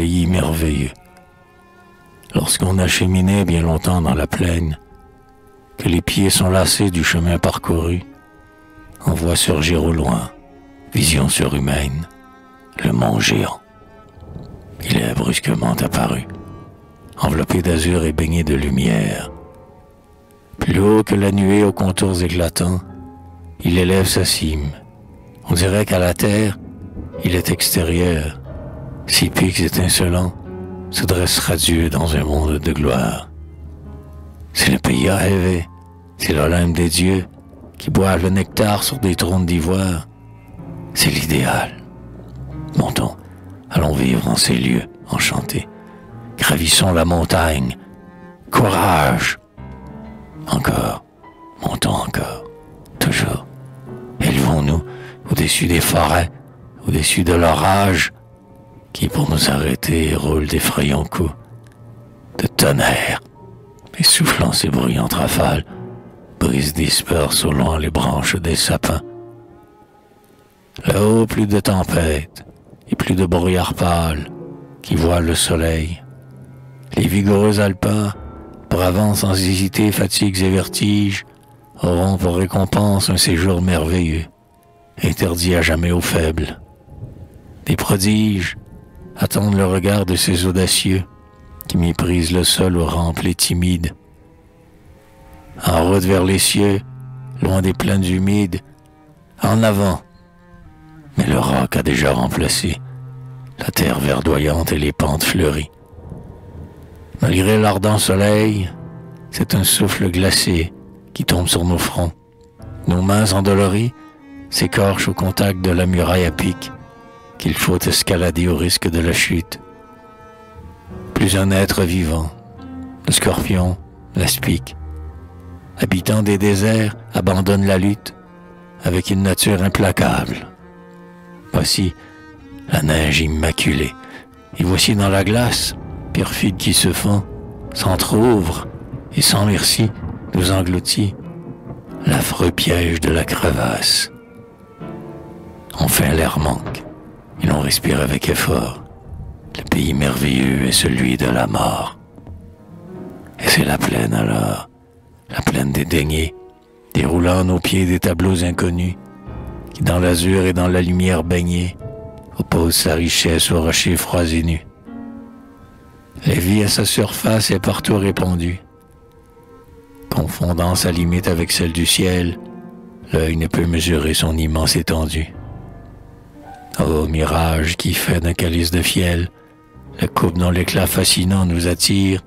pays merveilleux. Lorsqu'on a cheminé bien longtemps dans la plaine, que les pieds sont lassés du chemin parcouru, on voit surgir au loin, vision surhumaine, le mont Géant. Il est brusquement apparu, enveloppé d'azur et baigné de lumière. Plus haut que la nuée aux contours éclatants, il élève sa cime. On dirait qu'à la terre, il est extérieur. Six pics étincelants se dressera Dieu dans un monde de gloire. C'est le pays à rêver, c'est l'Olympe des dieux qui boivent le nectar sur des trônes d'ivoire. C'est l'idéal. Montons, allons vivre en ces lieux enchantés. Gravissons la montagne. Courage! Encore, montons encore, toujours. Élevons-nous au-dessus des forêts, au-dessus de l'orage, qui pour nous arrêter roule d'effrayants coups de tonnerre, et soufflant ses bruyantes rafales, brise disperse au loin les branches des sapins. Là-haut, plus de tempêtes et plus de brouillards pâles qui voient le soleil. Les vigoureux alpins, bravant sans hésiter fatigues et vertiges, auront pour récompense un séjour merveilleux, interdit à jamais aux faibles. Des prodiges attendent le regard de ces audacieux qui méprisent le sol où rampent les timides. En route vers les cieux, loin des plaines humides, en avant. Mais le roc a déjà remplacé la terre verdoyante et les pentes fleuries. Malgré l'ardent soleil, c'est un souffle glacé qui tombe sur nos fronts. Nos mains endolories s'écorchent au contact de la muraille à pic qu'il faut escalader au risque de la chute. Plus un être vivant, le scorpion, l'aspic, habitant des déserts, abandonne la lutte avec une nature implacable. Voici la neige immaculée, et voici dans la glace, perfides qui se fend, s'entr'ouvre et sans merci nous engloutit l'affreux piège de la crevasse. Enfin l'air manque, et l'on respire avec effort. Le pays merveilleux est celui de la mort. Et c'est la plaine alors, la plaine des daignés, déroulant aux pieds des tableaux inconnus, qui dans l'azur et dans la lumière baignée, oppose sa richesse aux rochers froids et nus. La vie à sa surface est partout répandue. Confondant sa limite avec celle du ciel, l'œil ne peut mesurer son immense étendue. Ô mirage qui fait d'un calice de fiel, la coupe dont l'éclat fascinant nous attire,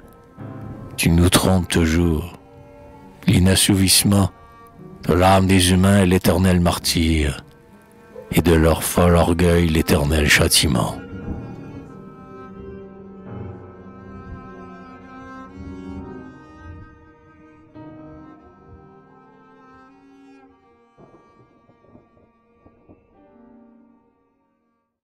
tu nous trompes toujours. L'inassouvissement de l'âme des humains est l'éternel martyr, et de leur fol orgueil l'éternel châtiment.